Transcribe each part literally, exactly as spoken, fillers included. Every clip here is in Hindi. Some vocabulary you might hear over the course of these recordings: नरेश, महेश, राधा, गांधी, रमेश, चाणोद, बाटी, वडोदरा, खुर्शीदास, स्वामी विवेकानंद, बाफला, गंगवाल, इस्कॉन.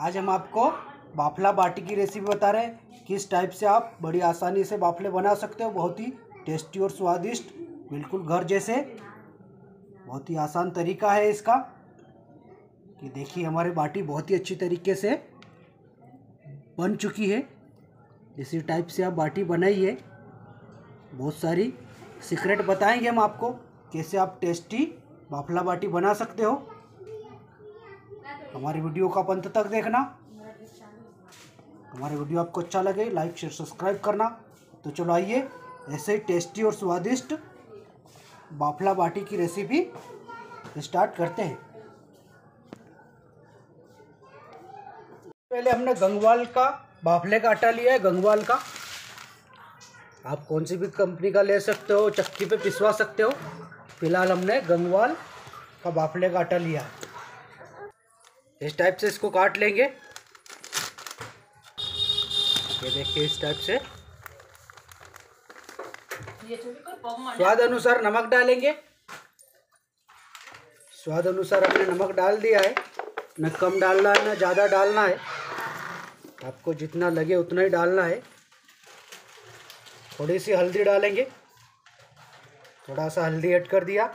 आज हम आपको बाफला बाटी की रेसिपी बता रहे हैं। किस टाइप से आप बड़ी आसानी से बाफले बना सकते हो, बहुत ही टेस्टी और स्वादिष्ट, बिल्कुल घर जैसे। बहुत ही आसान तरीका है इसका। कि देखिए हमारे बाटी बहुत ही अच्छी तरीके से बन चुकी है। इसी टाइप से आप बाटी बनाइए। बहुत सारी सीक्रेट बताएंगे हम आपको कैसे आप टेस्टी बाफला बाटी बना सकते हो। हमारी वीडियो का अंत तक देखना। हमारे वीडियो आपको अच्छा लगे लाइक शेयर सब्सक्राइब करना। तो चलो आइए ऐसे ही टेस्टी और स्वादिष्ट बाफला बाटी की रेसिपी स्टार्ट करते हैं। पहले हमने गंगवाल का बाफले का आटा लिया है। गंगवाल का आप कौन सी भी कंपनी का ले सकते हो, चक्की पे पिसवा सकते हो। फिलहाल हमने गंगवाल का बाफले का आटा लिया। इस टाइप से इसको काट लेंगे। ये देखिए इस टाइप से। स्वाद अनुसार नमक डालेंगे। स्वाद अनुसार हमने नमक डाल दिया है। न कम डालना है न ज़्यादा डालना है, आपको जितना लगे उतना ही डालना है। थोड़ी सी हल्दी डालेंगे। थोड़ा सा हल्दी ऐड कर दिया।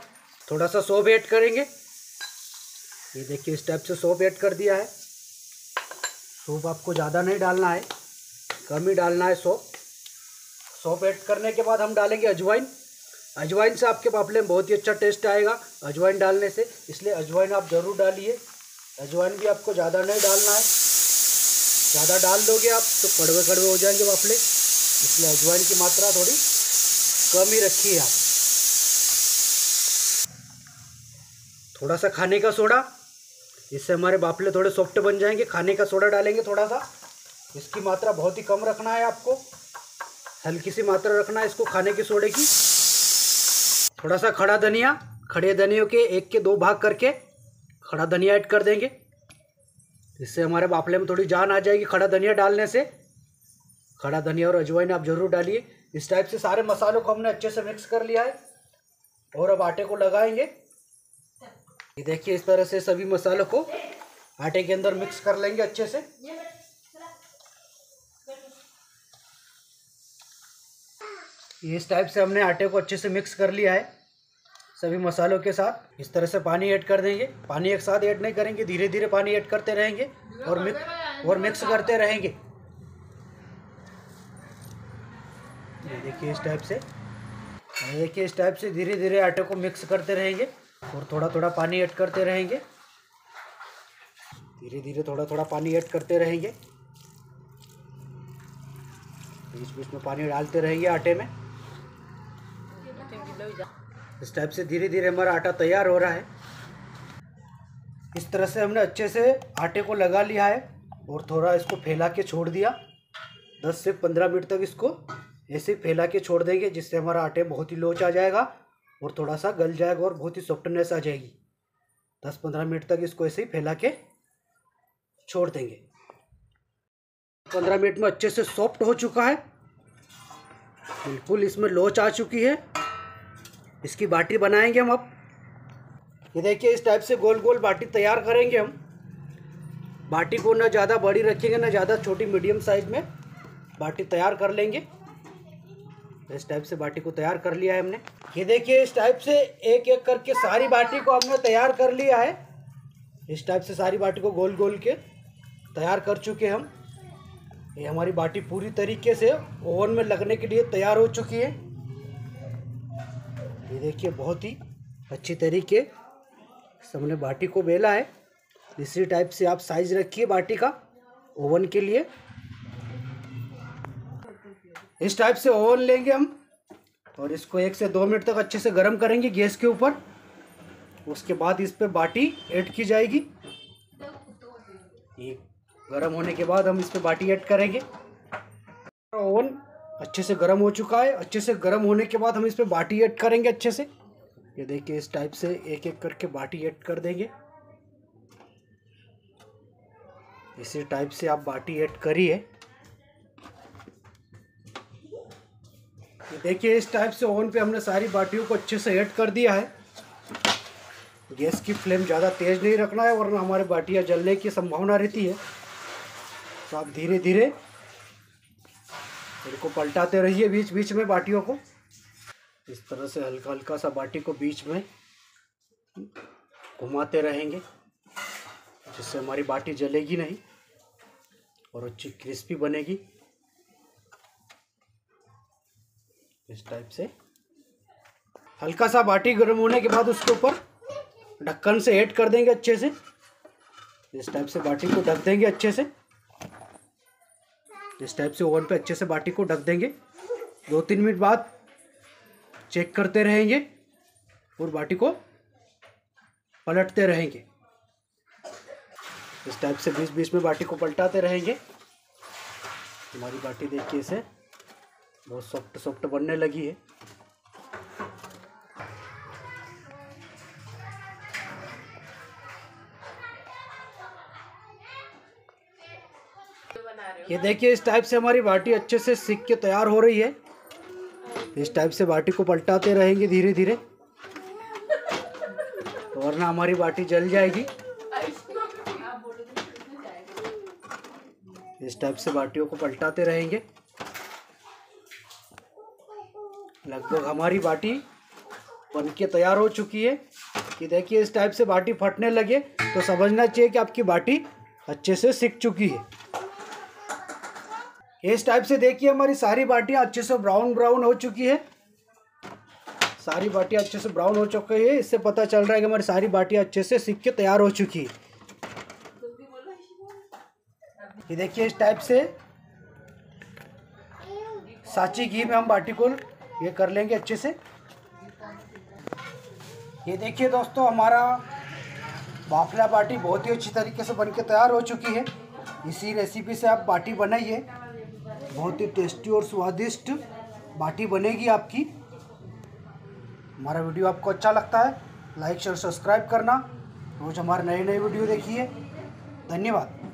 थोड़ा सा सौंफ ऐड करेंगे। ये देखिए इस टाइप से सौंफ ऐड कर दिया है। सौंफ आपको ज़्यादा नहीं डालना है, कम ही डालना है सौंफ। सौंफ ऐड करने के बाद हम डालेंगे अजवाइन। अजवाइन से आपके बाफले में बहुत ही अच्छा टेस्ट आएगा अजवाइन डालने से, इसलिए अजवाइन आप ज़रूर डालिए। अजवाइन भी आपको ज़्यादा नहीं डालना है, ज़्यादा डाल दोगे आप तो कड़वे कड़वे हो जाएंगे बाफले, इसलिए अजवाइन की मात्रा थोड़ी कम ही रखिए आप। थोड़ा सा खाने का सोडा, इससे हमारे बाफले थोड़े सॉफ्ट बन जाएंगे। खाने का सोडा डालेंगे थोड़ा सा। इसकी मात्रा बहुत ही कम रखना है आपको, हल्की सी मात्रा रखना है इसको खाने के सोडे की। थोड़ा सा खड़ा धनिया, खड़े धनियों के एक के दो भाग करके खड़ा धनिया ऐड कर देंगे। इससे हमारे बाफले में थोड़ी जान आ जाएगी खड़ा धनिया डालने से। खड़ा धनिया और अजवाइन आप ज़रूर डालिए। इस टाइप से सारे मसालों को हमने अच्छे से मिक्स कर लिया है और अब आटे को लगाएंगे। ये देखिए इस तरह से सभी मसालों को आटे के अंदर मिक्स कर लेंगे अच्छे से। इस टाइप से हमने आटे को अच्छे से मिक्स कर लिया है सभी मसालों के साथ। इस तरह से पानी ऐड कर देंगे। पानी एक साथ ऐड नहीं करेंगे, धीरे धीरे पानी ऐड करते रहेंगे और मिक्स और मिक्स करते रहेंगे। ये देखिए इस टाइप से। ये देखिए इस टाइप से धीरे धीरे आटे को मिक्स करते रहेंगे और थोड़ा थोड़ा पानी ऐड करते रहेंगे। धीरे धीरे थोड़ा थोड़ा पानी ऐड करते रहेंगे। बीच बीच में पानी डालते रहेंगे आटे में। इस टाइप से धीरे धीरे हमारा आटा तैयार हो रहा है। इस तरह से हमने अच्छे से आटे को लगा लिया है और थोड़ा इसको फैला के छोड़ दिया। दस से पंद्रह मिनट तक इसको ऐसे फैला के छोड़ देंगे, जिससे हमारा आटे बहुत ही लोच आ जाएगा और थोड़ा सा गल जाएगा और बहुत ही सॉफ्टनेस आ जाएगी। दस पंद्रह मिनट तक इसको ऐसे ही फैला के छोड़ देंगे। पंद्रह मिनट में अच्छे से सॉफ्ट हो चुका है, बिल्कुल इसमें लोच आ चुकी है। इसकी बाटी बनाएंगे हम अब। ये देखिए इस टाइप से गोल गोल बाटी तैयार करेंगे हम। बाटी को ना ज़्यादा बड़ी रखेंगे ना ज़्यादा छोटी, मीडियम साइज़ में बाटी तैयार कर लेंगे। इस टाइप से बाटी को तैयार कर लिया है हमने। ये देखिए इस टाइप से एक एक करके सारी बाटी को हमने तैयार कर लिया है। इस टाइप से सारी बाटी को गोल गोल के तैयार कर चुके हम। ये हमारी बाटी पूरी तरीके से ओवन में लगने के लिए तैयार हो चुकी है। ये देखिए बहुत ही अच्छी तरीके से हमने बाटी को बेला है। इसी टाइप से आप साइज़ रखिए बाटी का ओवन के लिए। इस टाइप से ओवन लेंगे हम और इसको एक से दो मिनट तक अच्छे से गर्म करेंगे गैस के ऊपर। उसके बाद इस पे बाटी ऐड की जाएगी। ये गर्म होने के बाद हम इस पे बाटी ऐड करेंगे। ओवन अच्छे से गर्म हो चुका है। अच्छे से गर्म होने के बाद हम इस पे बाटी ऐड करेंगे अच्छे से। ये देखिए इस टाइप से एक एक करके बाटी ऐड कर देंगे। इसी टाइप से आप बाटी ऐड करिए। देखिए इस टाइप से ओवन पे हमने सारी बाटियों को अच्छे से ऐड कर दिया है। गैस की फ्लेम ज़्यादा तेज़ नहीं रखना है वरना हमारे बाटियाँ जलने की संभावना रहती है। तो आप धीरे धीरे इनको पलटाते रहिए बीच बीच में बाटियों को। इस तरह से हल्का हल्का सा बाटी को बीच में घुमाते रहेंगे, जिससे हमारी बाटी जलेगी नहीं और अच्छी क्रिस्पी बनेगी। इस टाइप से हल्का सा बाटी गर्म होने के बाद उसके ऊपर ढक्कन से ऐड कर देंगे अच्छे से। इस टाइप से बाटी को ढक देंगे अच्छे से। इस टाइप से ओवन पे अच्छे से बाटी को ढक देंगे। दो तीन मिनट बाद चेक करते रहेंगे और बाटी को पलटते रहेंगे। इस टाइप से बीच बीच में बाटी को पलटाते रहेंगे। हमारी बाटी देखिए इसे बहुत सॉफ्ट सॉफ्ट बनने लगी है। ये देखिए इस टाइप से हमारी बाटी अच्छे से सिक के तैयार हो रही है। इस टाइप से बाटी को पलटाते रहेंगे धीरे धीरे, वरना हमारी बाटी जल जाएगी। इस टाइप से बाटियों को पलटाते रहेंगे। लगभग हमारी बाटी बनके तैयार हो चुकी है। कि देखिए इस टाइप से बाटी फटने लगे तो समझना चाहिए कि आपकी बाटी अच्छे से सिक चुकी है। इस टाइप से देखिए हमारी सारी बाटियाँ अच्छे से ब्राउन ब्राउन हो चुकी है। सारी बाटियाँ अच्छे से ब्राउन हो चुकी है। इससे पता चल रहा है कि हमारी सारी बाटियाँ अच्छे से सिक के तैयार हो चुकी है। ये देखिए इस टाइप से साची घी में हम बाटी को ये कर लेंगे अच्छे से। ये देखिए दोस्तों हमारा बाफला बाटी बहुत ही अच्छी तरीके से बनके तैयार हो चुकी है। इसी रेसिपी से आप बाटी बनाइए, बहुत ही टेस्टी और स्वादिष्ट बाटी बनेगी आपकी। हमारा वीडियो आपको अच्छा लगता है, लाइक शेयर सब्सक्राइब करना। रोज़ हमारे नए नए वीडियो देखिए। धन्यवाद।